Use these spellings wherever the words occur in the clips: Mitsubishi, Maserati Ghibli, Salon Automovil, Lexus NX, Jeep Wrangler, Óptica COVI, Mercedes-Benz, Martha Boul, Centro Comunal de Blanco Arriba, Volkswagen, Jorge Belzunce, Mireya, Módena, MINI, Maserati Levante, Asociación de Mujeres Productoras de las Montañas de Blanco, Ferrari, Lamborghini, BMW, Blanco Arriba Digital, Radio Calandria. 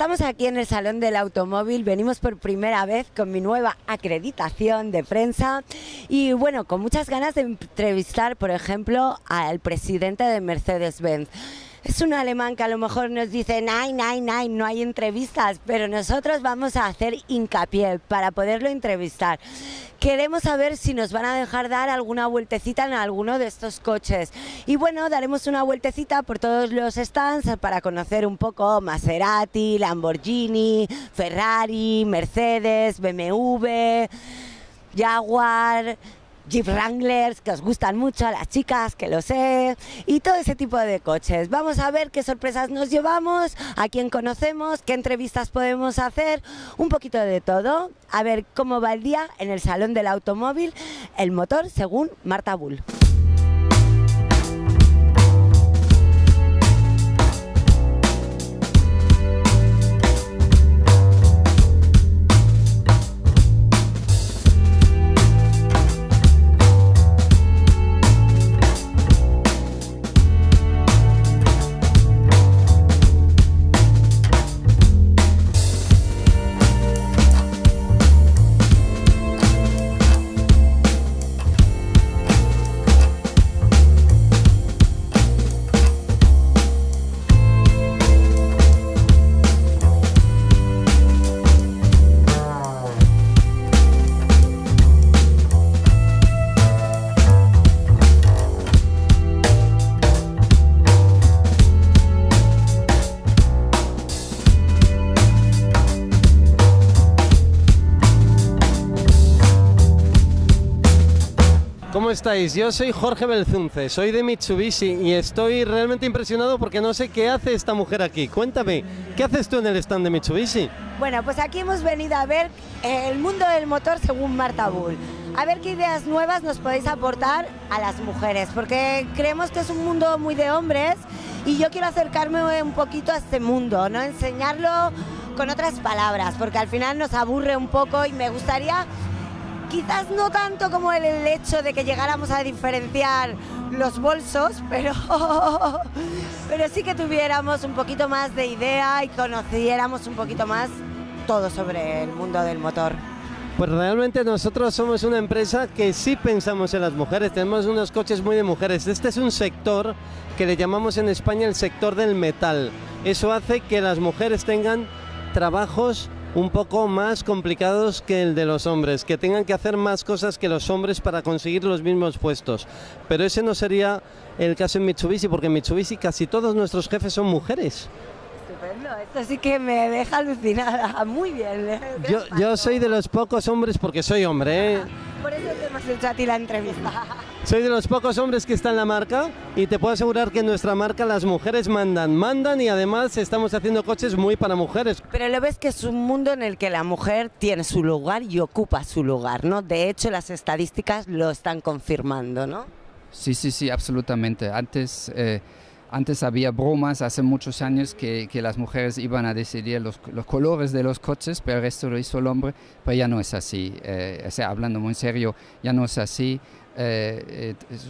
Estamos aquí en el Salón del Automóvil, venimos por primera vez con mi nueva acreditación de prensa y bueno, con muchas ganas de entrevistar, por ejemplo, al presidente de Mercedes-Benz. Es un alemán que a lo mejor nos dice nein, nein, nein, no hay entrevistas, pero nosotros vamos a hacer hincapié para poderlo entrevistar. Queremos saber si nos van a dejar dar alguna vueltecita en alguno de estos coches. Y bueno, daremos una vueltecita por todos los stands para conocer un poco Maserati, Lamborghini, Ferrari, Mercedes, BMW, Jaguar, Jeep Wranglers, que os gustan mucho, a las chicas, que lo sé, y todo ese tipo de coches. Vamos a ver qué sorpresas nos llevamos, a quién conocemos, qué entrevistas podemos hacer, un poquito de todo. A ver cómo va el día en el Salón del Automóvil, el motor según Martha Boul. ¿Cómo estáis? Yo soy Jorge Belzunce, soy de Mitsubishi y estoy realmente impresionado porque no sé qué hace esta mujer aquí. Cuéntame, ¿qué haces tú en el stand de Mitsubishi? Bueno, pues aquí hemos venido a ver el mundo del motor según Martha Boul. A ver qué ideas nuevas nos podéis aportar a las mujeres, porque creemos que es un mundo muy de hombres y yo quiero acercarme un poquito a este mundo, ¿no? Enseñarlo con otras palabras, porque al final nos aburre un poco y me gustaría... Quizás no tanto como el hecho de que llegáramos a diferenciar los bolsos, pero sí que tuviéramos un poquito más de idea y conociéramos un poquito más todo sobre el mundo del motor. Pues realmente nosotros somos una empresa que sí pensamos en las mujeres, tenemos unos coches muy de mujeres. Este es un sector que le llamamos en España el sector del metal. Eso hace que las mujeres tengan trabajos un poco más complicados que el de los hombres, que tengan que hacer más cosas que los hombres para conseguir los mismos puestos. Pero ese no sería el caso en Mitsubishi, porque en Mitsubishi casi todos nuestros jefes son mujeres. Estupendo, esto sí que me deja alucinada, muy bien. Yo soy de los pocos hombres, porque soy hombre, ¿eh? Por eso te hemos hecho a ti la entrevista. Soy de los pocos hombres que está en la marca y te puedo asegurar que en nuestra marca las mujeres mandan y además estamos haciendo coches muy para mujeres. Pero lo ves que es un mundo en el que la mujer tiene su lugar y ocupa su lugar, ¿no? De hecho, las estadísticas lo están confirmando, ¿no? Sí, sí, sí, absolutamente. Antes había bromas hace muchos años que las mujeres iban a decidir los colores de los coches, pero el resto lo hizo el hombre, pero ya no es así. Hablando muy serio, ya no es así.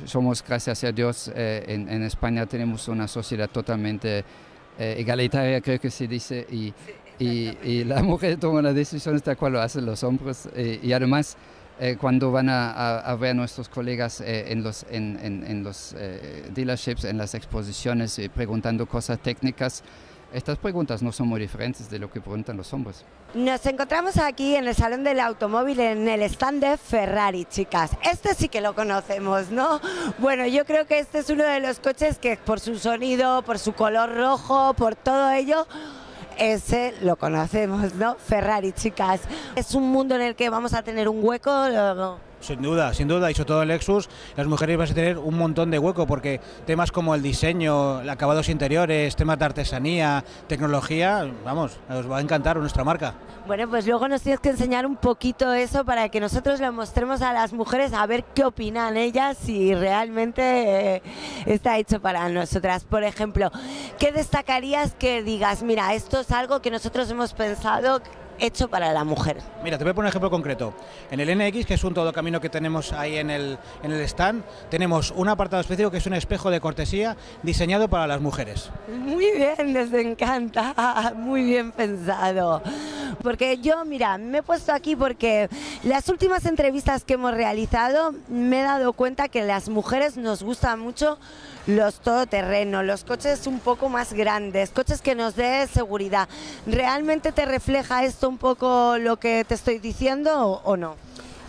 Somos, gracias a Dios, en España tenemos una sociedad totalmente igualitaria, creo que se dice, y la mujer toma las decisiones tal cual lo hacen los hombres, y además... cuando van a ver a nuestros colegas en los dealerships, en las exposiciones, preguntando cosas técnicas, estas preguntas no son muy diferentes de lo que preguntan los hombres. Nos encontramos aquí en el Salón del Automóvil, en el stand de Ferrari, chicas. Este sí que lo conocemos, ¿no? Bueno, yo creo que este es uno de los coches que por su sonido, por su color rojo, por todo ello... Ese lo conocemos, ¿no? Ferrari, chicas. ¿Es un mundo en el que vamos a tener un hueco o no? Sin duda, y sobre todo el Lexus, las mujeres van a tener un montón de hueco porque temas como el diseño, acabados interiores, temas de artesanía, tecnología, vamos, nos va a encantar nuestra marca. Bueno, pues luego nos tienes que enseñar un poquito eso para que nosotros lo mostremos a las mujeres, a ver qué opinan ellas, si realmente está hecho para nosotras. Por ejemplo, ¿qué destacarías que digas? Mira, esto es algo que nosotros hemos pensado hecho para la mujer. Mira, te voy a poner un ejemplo concreto. En el NX, que es un todocamino que tenemos ahí en el stand, tenemos un apartado específico que es un espejo de cortesía diseñado para las mujeres. Muy bien, les encanta, muy bien pensado. Porque yo, mira, me he puesto aquí porque las últimas entrevistas que hemos realizado me he dado cuenta que las mujeres nos gustan mucho los todoterreno, los coches un poco más grandes, coches que nos dé seguridad. ¿Realmente te refleja esto un poco lo que te estoy diciendo o no?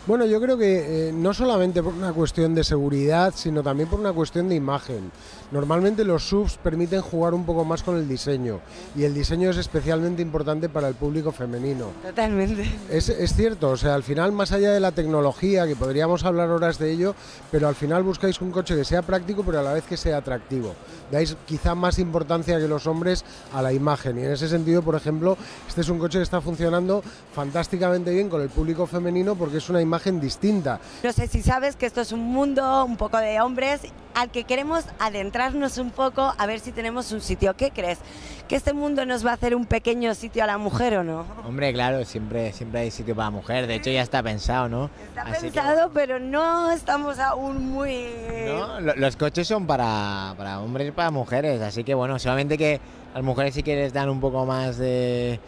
Bueno, yo creo que no solamente por una cuestión de seguridad, sino también por una cuestión de imagen. Normalmente los SUVs permiten jugar un poco más con el diseño, y el diseño es especialmente importante para el público femenino. Totalmente. Es cierto, o sea, al final, más allá de la tecnología, que podríamos hablar horas de ello, pero al final buscáis un coche que sea práctico, pero a la vez que sea atractivo. Dais quizá más importancia que los hombres a la imagen, y en ese sentido, por ejemplo, este es un coche que está funcionando fantásticamente bien con el público femenino porque es una imagen distinta. No sé si sabes que esto es un mundo un poco de hombres al que queremos adentrarnos un poco, a ver si tenemos un sitio. ¿Qué crees? ¿Que este mundo nos va a hacer un pequeño sitio a la mujer o no? Hombre, claro, siempre hay sitio para la mujer. De hecho, ya está pensado, ¿no? Está pensado, que... pero no estamos aún muy... No, los coches son para hombres y para mujeres, así que bueno, solamente que a las mujeres sí que les dan un poco más de...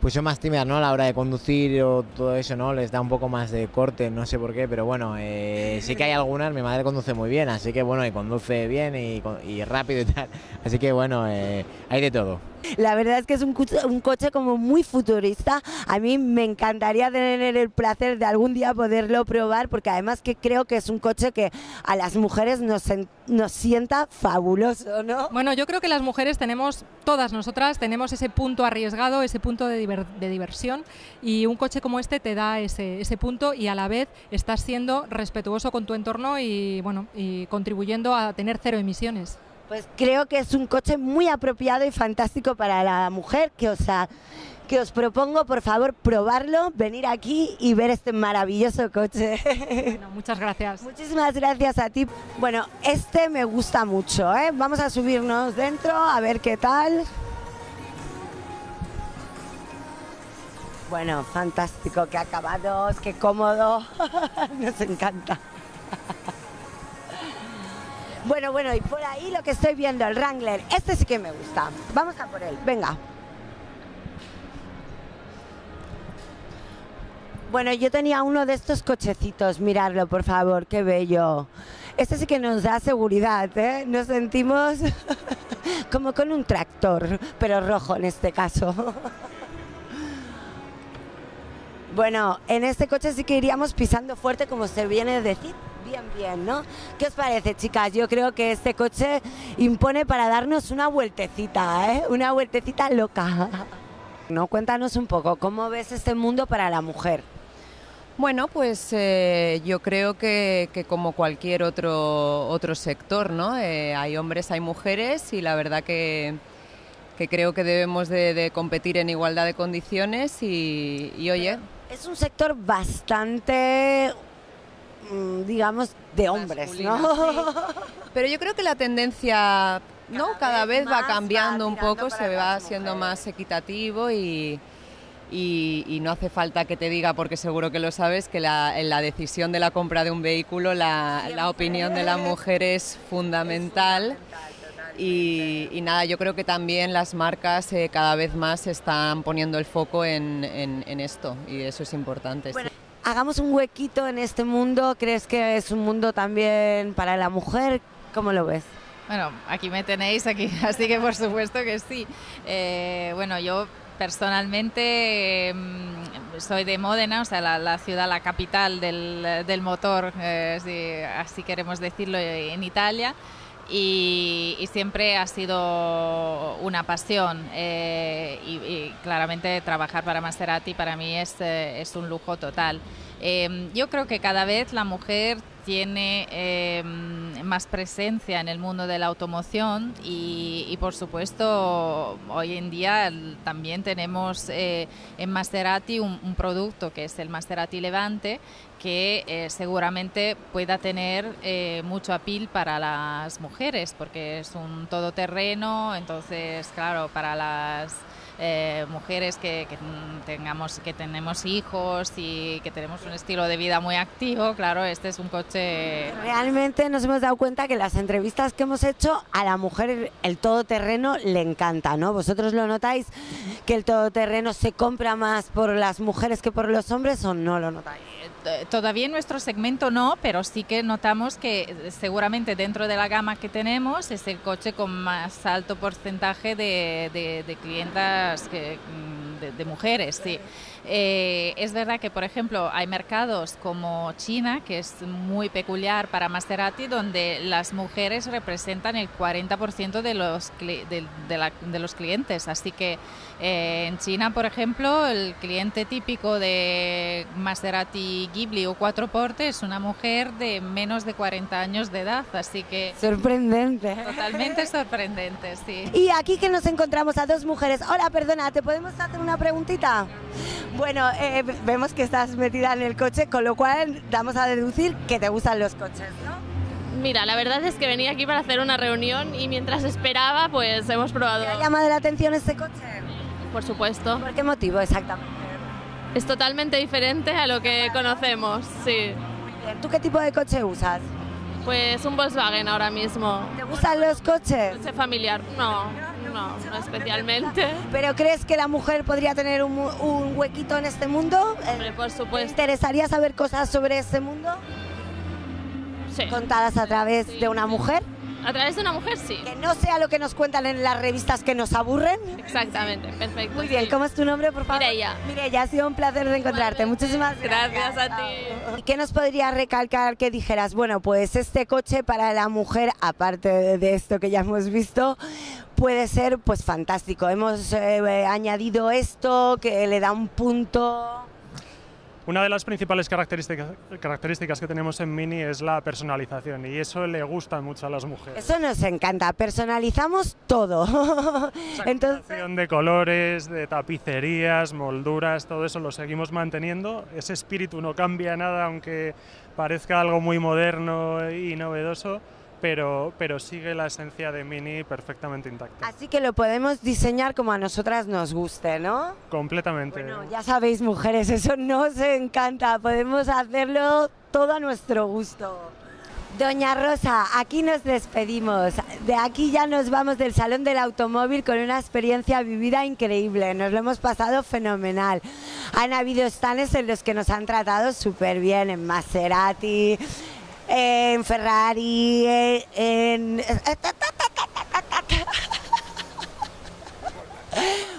Pues son más tímidas, ¿no? A la hora de conducir o todo eso, ¿no? Les da un poco más de corte, no sé por qué, pero bueno, sí que hay algunas. Mi madre conduce muy bien, así que bueno, y conduce bien y rápido y tal. Así que bueno, hay de todo. La verdad es que es un coche como muy futurista. A mí me encantaría tener el placer de algún día poderlo probar, porque además que creo que es un coche que a las mujeres nos sienta fabuloso, ¿no? Bueno, yo creo que las mujeres tenemos, todas nosotras, tenemos ese punto arriesgado, ese punto de diversión, y un coche como este te da ese punto, y a la vez estás siendo respetuoso con tu entorno y, bueno, y contribuyendo a tener cero emisiones. Pues creo que es un coche muy apropiado y fantástico para la mujer, que os propongo, por favor, probarlo, venir aquí y ver este maravilloso coche. Bueno, muchas gracias. Muchísimas gracias a ti. Bueno, este me gusta mucho, ¿eh? Vamos a subirnos dentro a ver qué tal. Bueno, fantástico, qué acabados, qué cómodo, nos encanta. Bueno, y por ahí lo que estoy viendo, el Wrangler, este sí que me gusta. Vamos a por él, venga. Bueno, yo tenía uno de estos cochecitos, miradlo por favor, qué bello. Este sí que nos da seguridad, ¿eh? Nos sentimos como con un tractor, pero rojo en este caso. Bueno, en este coche sí que iríamos pisando fuerte, como se viene a decir. Bien, ¿no? ¿Qué os parece, chicas? Yo creo que este coche impone para darnos una vueltecita, ¿eh? Una vueltecita loca. No, cuéntanos un poco, ¿cómo ves este mundo para la mujer? Bueno, pues yo creo que como cualquier otro sector, ¿no? Hay hombres, hay mujeres, y la verdad que creo que debemos de competir en igualdad de condiciones y oye... Es un sector bastante... digamos, de hombres, masculina, ¿no? Sí. Pero yo creo que la tendencia, ¿no? Cada vez va cambiando un poco, se va haciendo más equitativo y no hace falta que te diga, porque seguro que lo sabes, que en la decisión de la compra de un vehículo la opinión de la mujer es fundamental. Es fundamental. Y nada, yo creo que también las marcas cada vez más están poniendo el foco en esto, y eso es importante. Bueno. Sí. Hagamos un huequito en este mundo. ¿Crees que es un mundo también para la mujer? ¿Cómo lo ves? Bueno, aquí me tenéis, aquí, así que por supuesto que sí. Bueno, yo personalmente soy de Módena, o sea, la ciudad, la capital del motor, así queremos decirlo, en Italia. Y siempre ha sido una pasión, y claramente trabajar para Maserati para mí es un lujo total. Yo creo que cada vez la mujer tiene más presencia en el mundo de la automoción y por supuesto hoy en día también tenemos en Maserati un producto que es el Maserati Levante, que seguramente pueda tener mucho appeal para las mujeres, porque es un todoterreno, entonces claro, para las mujeres que tenemos hijos y que tenemos un estilo de vida muy activo, claro, este es un coche... Realmente nos hemos dado cuenta que las entrevistas que hemos hecho, a la mujer el todoterreno le encanta, ¿no? ¿Vosotros lo notáis que el todoterreno se compra más por las mujeres que por los hombres o no lo notáis? Todavía en nuestro segmento no, pero sí que notamos que seguramente dentro de la gama que tenemos es el coche con más alto porcentaje de clientas de mujeres. Sí. Es verdad que, por ejemplo, hay mercados como China, que es muy peculiar para Maserati, donde las mujeres representan el 40% de los clientes. Así que en China, por ejemplo, el cliente típico de Maserati Ghibli o 4x es una mujer de menos de 40 años de edad. Así que... Sorprendente. Totalmente sorprendente, sí. Y aquí que nos encontramos a dos mujeres. Hola, perdona, ¿te podemos hacer una preguntita? Bueno, vemos que estás metida en el coche, con lo cual vamos a deducir que te gustan los coches, ¿no? Mira, la verdad es que venía aquí para hacer una reunión y mientras esperaba, pues hemos probado... ¿Te ha llamado la atención este coche? Por supuesto. ¿Por qué motivo exactamente? Es totalmente diferente a lo que conocemos, sí. Muy bien. ¿Tú qué tipo de coche usas? Pues un Volkswagen ahora mismo. ¿Te gustan los coches? ¿Coche familiar? No. No, no especialmente. ¿Pero crees que la mujer podría tener un huequito en este mundo? Hombre, por supuesto. ¿Te interesaría saber cosas sobre este mundo? Sí. ¿Contadas a través de una mujer? A través de una mujer, sí. Que no sea lo que nos cuentan en las revistas que nos aburren. Exactamente, perfecto. Muy bien, sí. ¿Cómo es tu nombre, por favor? Mireya. Mireya, ha sido un placer de encontrarte. Muchísimas gracias. Gracias a ti. ¿Y qué nos podrías recalcar que dijeras? Bueno, pues este coche para la mujer, aparte de esto que ya hemos visto, puede ser pues fantástico. Hemos añadido esto que le da un punto. Una de las principales características que tenemos en MINI es la personalización y eso le gusta mucho a las mujeres. Eso nos encanta, personalizamos todo. Entonces, de colores, de tapicerías, molduras, todo eso lo seguimos manteniendo. Ese espíritu no cambia nada, aunque parezca algo muy moderno y novedoso. Pero sigue la esencia de MINI perfectamente intacta. Así que lo podemos diseñar como a nosotras nos guste, ¿no? Completamente. Bueno, ya sabéis, mujeres, eso nos encanta. Podemos hacerlo todo a nuestro gusto. Doña Rosa, aquí nos despedimos. De aquí ya nos vamos del Salón del Automóvil con una experiencia vivida increíble. Nos lo hemos pasado fenomenal. Han habido stands en los que nos han tratado súper bien, en Maserati, en Ferrari, en...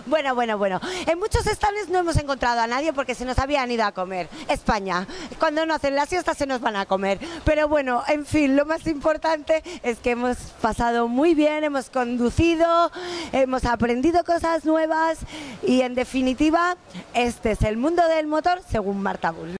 Bueno. En muchos stands no hemos encontrado a nadie porque se nos habían ido a comer. España, cuando no hacen la siesta se nos van a comer. Pero bueno, en fin, lo más importante es que hemos pasado muy bien, hemos conducido, hemos aprendido cosas nuevas y en definitiva, este es el mundo del motor según Martha Boul.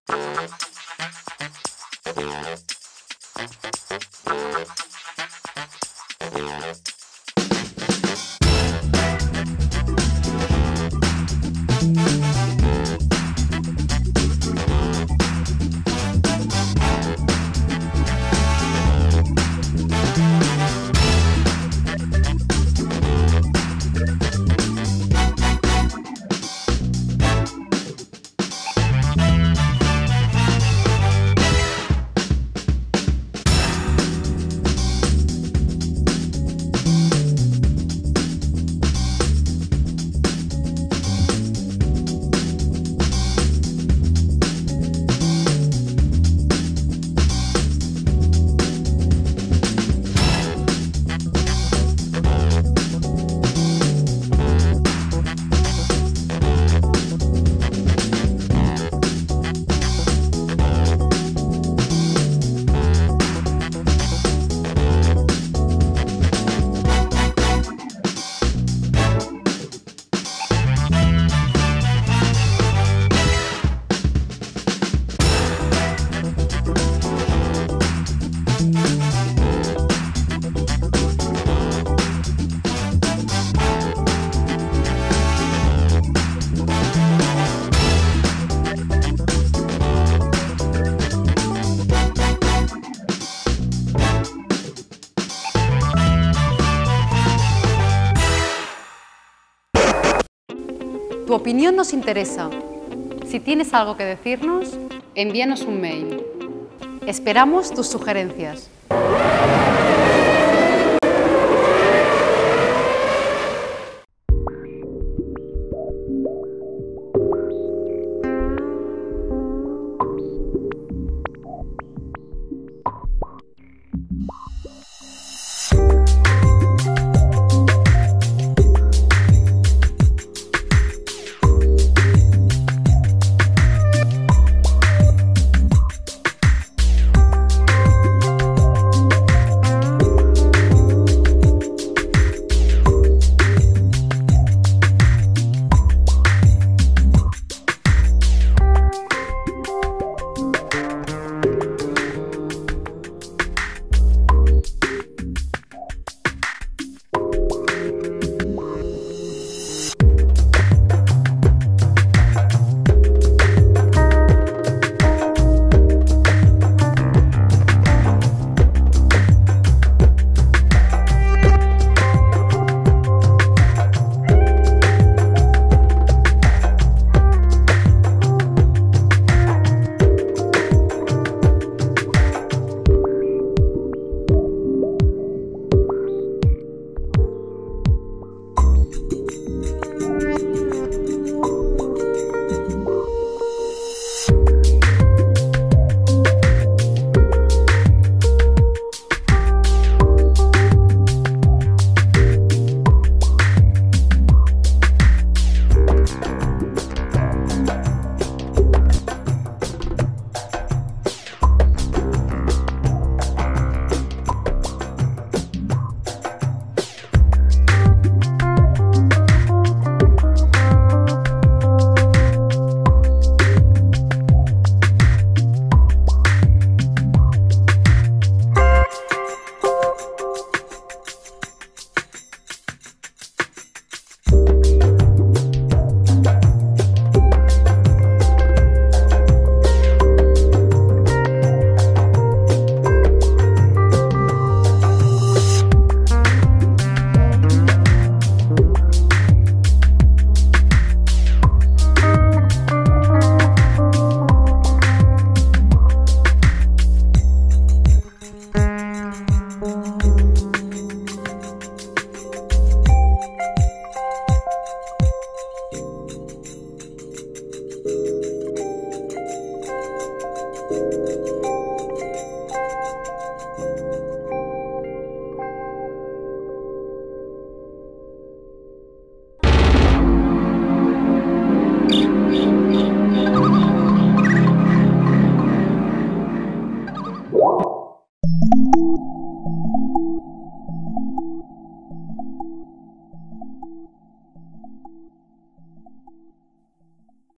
Tu opinión nos interesa. Si tienes algo que decirnos, envíanos un mail. Esperamos tus sugerencias.